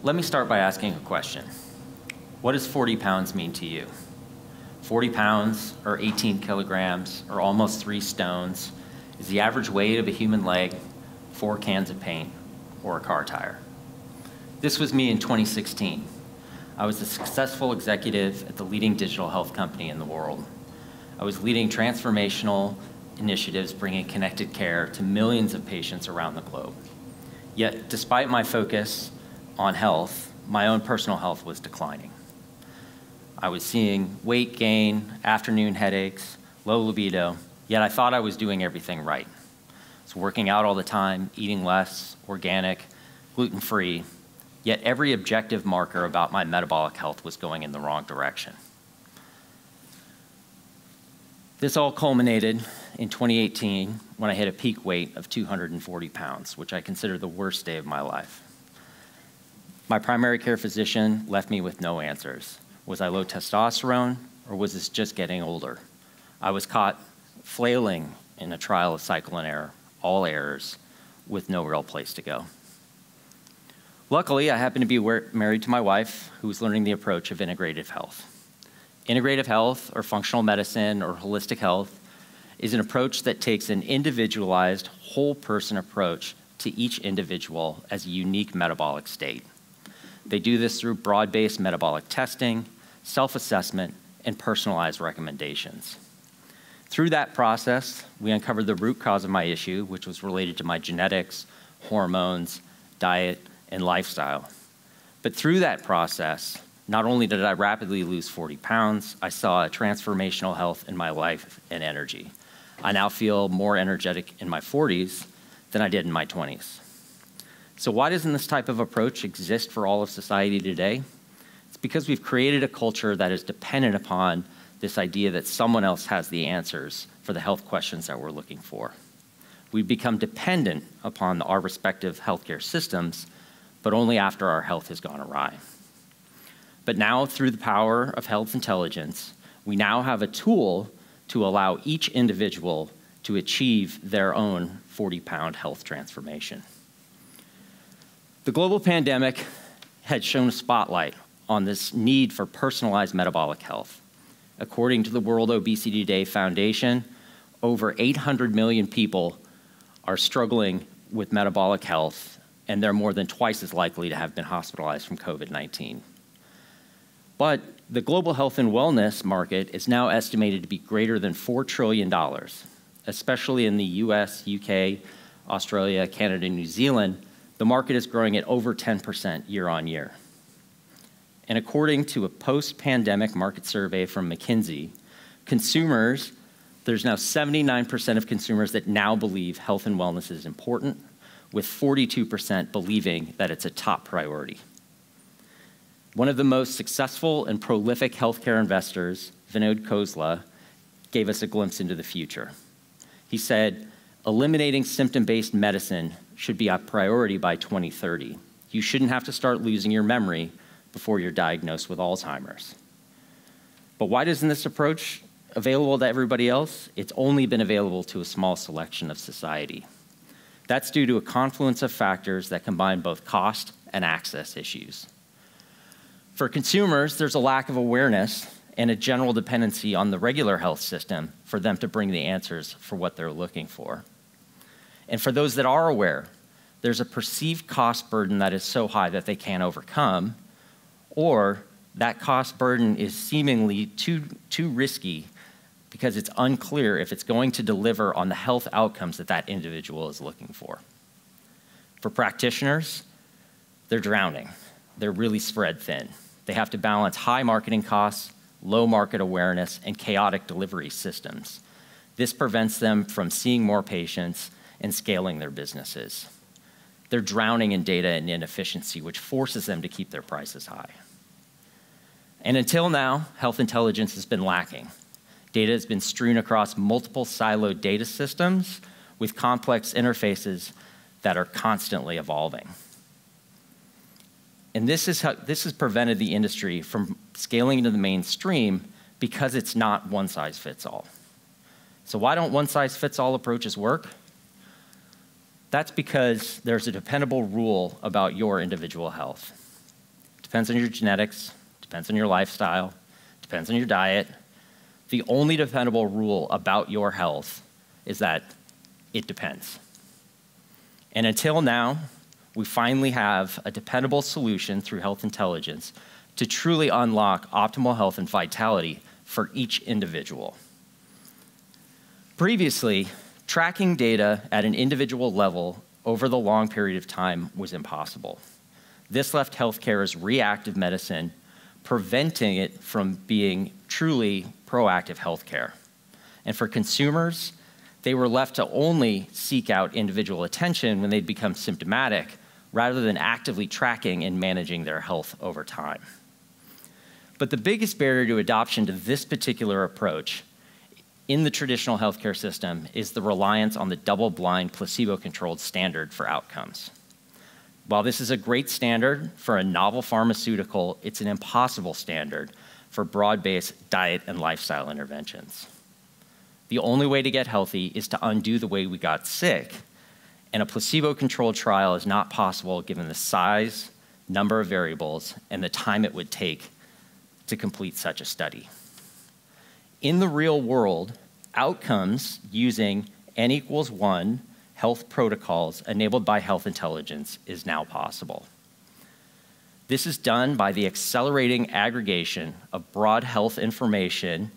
Let me start by asking a question. What does 40 pounds mean to you? 40 pounds, or 18 kilograms, or almost 3 stones, is the average weight of a human leg, 4 cans of paint, or a car tire. This was me in 2016. I was a successful executive at the leading digital health company in the world. I was leading transformational initiatives bringing connected care to millions of patients around the globe. Yet, despite my focus on health, my own personal health was declining. I was seeing weight gain, afternoon headaches, low libido, yet I thought I was doing everything right. I was working out all the time, eating less, organic, gluten-free, yet every objective marker about my metabolic health was going in the wrong direction. This all culminated in 2018 when I hit a peak weight of 240 pounds, which I consider the worst day of my life. My primary care physician left me with no answers. Was I low testosterone, or was this just getting older? I was caught flailing in a trial of cycle and error, all errors, with no real place to go. Luckily, I happened to be married to my wife, who was learning the approach of integrative health. Integrative health, or functional medicine, or holistic health, is an approach that takes an individualized, whole-person approach to each individual as a unique metabolic state. They do this through broad-based metabolic testing, self-assessment, and personalized recommendations. Through that process, we uncovered the root cause of my issue, which was related to my genetics, hormones, diet, and lifestyle. But through that process, not only did I rapidly lose 40 pounds, I saw a transformational health in my life and energy. I now feel more energetic in my 40s than I did in my 20s. So why doesn't this type of approach exist for all of society today? It's because we've created a culture that is dependent upon this idea that someone else has the answers for the health questions that we're looking for. We've become dependent upon our respective healthcare systems, but only after our health has gone awry. But now, through the power of health intelligence, we now have a tool to allow each individual to achieve their own 40-pound health transformation. The global pandemic had shown a spotlight on this need for personalized metabolic health. According to the World Obesity Day Foundation, over 800 million people are struggling with metabolic health, and they're more than twice as likely to have been hospitalized from COVID-19. But the global health and wellness market is now estimated to be greater than $4 trillion, especially in the US, UK, Australia, Canada, and New Zealand. The market is growing at over 10% year on year. And according to a post-pandemic market survey from McKinsey, there's now 79% of consumers that now believe health and wellness is important, with 42% believing that it's a top priority. One of the most successful and prolific healthcare investors, Vinod Khosla, gave us a glimpse into the future. He said, "Eliminating symptom-based medicine should be a priority by 2030. You shouldn't have to start losing your memory before you're diagnosed with Alzheimer's." But why isn't this approach available to everybody else? It's only been available to a small selection of society. That's due to a confluence of factors that combine both cost and access issues. For consumers, there's a lack of awareness and a general dependency on the regular health system for them to bring the answers for what they're looking for. And for those that are aware, there's a perceived cost burden that is so high that they can't overcome, or that cost burden is seemingly too risky because it's unclear if it's going to deliver on the health outcomes that that individual is looking for. For practitioners, they're drowning. They're really spread thin. They have to balance high marketing costs, low market awareness, and chaotic delivery systems. This prevents them from seeing more patients and scaling their businesses. They're drowning in data and inefficiency, which forces them to keep their prices high. And until now, health intelligence has been lacking. Data has been strewn across multiple siloed data systems with complex interfaces that are constantly evolving. And this has prevented the industry from scaling into the mainstream because it's not one size fits all. So why don't one size fits all approaches work? That's because there's a dependable rule about your individual health. Depends on your genetics, depends on your lifestyle, depends on your diet. The only dependable rule about your health is that it depends. And until now, we finally have a dependable solution through health intelligence to truly unlock optimal health and vitality for each individual. Previously, tracking data at an individual level over the long period of time was impossible. This left healthcare as reactive medicine, preventing it from being truly proactive healthcare. And for consumers, they were left to only seek out individual attention when they'd become symptomatic, rather than actively tracking and managing their health over time. But the biggest barrier to adoption to this particular approach in the traditional healthcare system is the reliance on the double-blind, placebo-controlled standard for outcomes. While this is a great standard for a novel pharmaceutical, it's an impossible standard for broad-based diet and lifestyle interventions. The only way to get healthy is to undo the way we got sick, and a placebo-controlled trial is not possible given the size, number of variables, and the time it would take to complete such a study. In the real world, outcomes using N=1 health protocols enabled by health intelligence is now possible. This is done by the accelerating aggregation of broad health information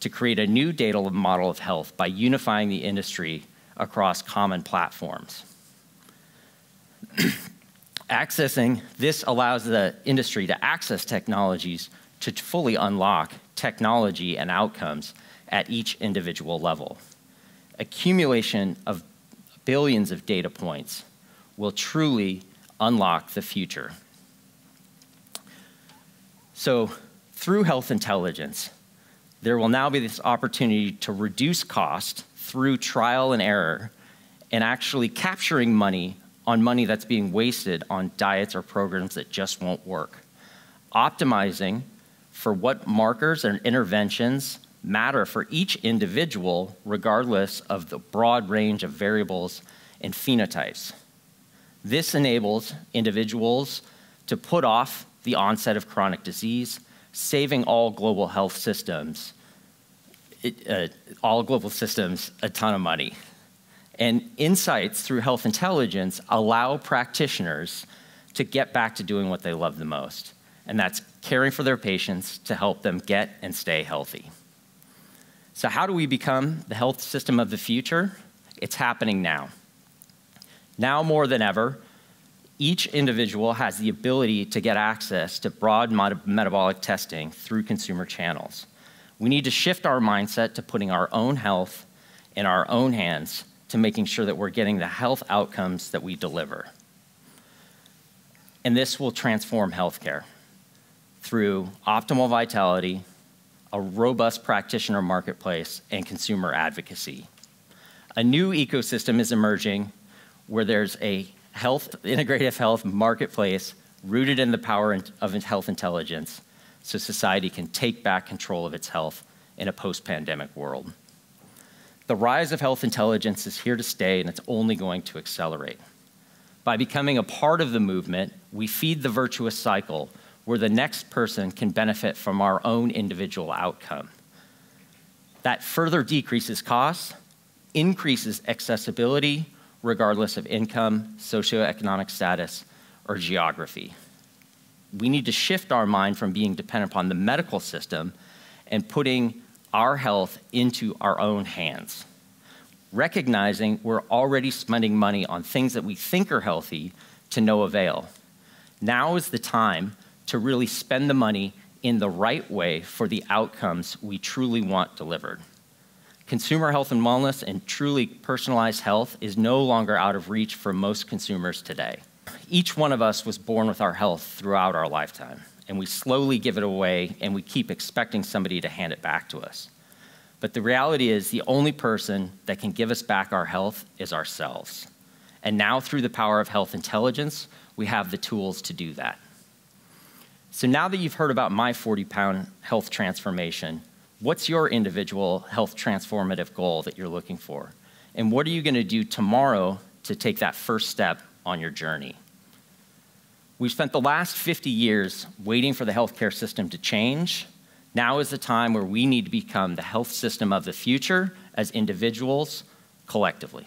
to create a new data model of health by unifying the industry across common platforms. This allows the industry to access technologies to fully unlock technology and outcomes at each individual level. Accumulation of billions of data points will truly unlock the future. So through health intelligence, there will now be this opportunity to reduce cost through trial and error and actually capturing money on money that's being wasted on diets or programs that just won't work. Optimizing for what markers and interventions matter for each individual regardless of the broad range of variables and phenotypes. This enables individuals to put off the onset of chronic disease, saving all global health systems a ton of money. And insights through health intelligence allow practitioners to get back to doing what they love the most, and that's caring for their patients to help them get and stay healthy. So how do we become the health system of the future? It's happening now. Now more than ever, each individual has the ability to get access to broad metabolic testing through consumer channels. We need to shift our mindset to putting our own health in our own hands, to making sure that we're getting the health outcomes that we deliver. And this will transform healthcare through optimal vitality, a robust practitioner marketplace, and consumer advocacy. A new ecosystem is emerging where there's a integrative health marketplace rooted in the power of health intelligence, so society can take back control of its health in a post-pandemic world. The rise of health intelligence is here to stay, and it's only going to accelerate. By becoming a part of the movement, we feed the virtuous cycle where the next person can benefit from our own individual outcome. That further decreases costs, increases accessibility, regardless of income, socioeconomic status, or geography. We need to shift our mind from being dependent upon the medical system and putting our health into our own hands. Recognizing we're already spending money on things that we think are healthy to no avail. Now is the time to really spend the money in the right way for the outcomes we truly want delivered. Consumer health and wellness and truly personalized health is no longer out of reach for most consumers today. Each one of us was born with our health throughout our lifetime, and we slowly give it away, and we keep expecting somebody to hand it back to us. But the reality is the only person that can give us back our health is ourselves. And now through the power of health intelligence, we have the tools to do that. So now that you've heard about my 40-pound health transformation, what's your individual health transformative goal that you're looking for? And what are you going to do tomorrow to take that first step on your journey? We've spent the last 50 years waiting for the healthcare system to change. Now is the time where we need to become the health system of the future as individuals collectively.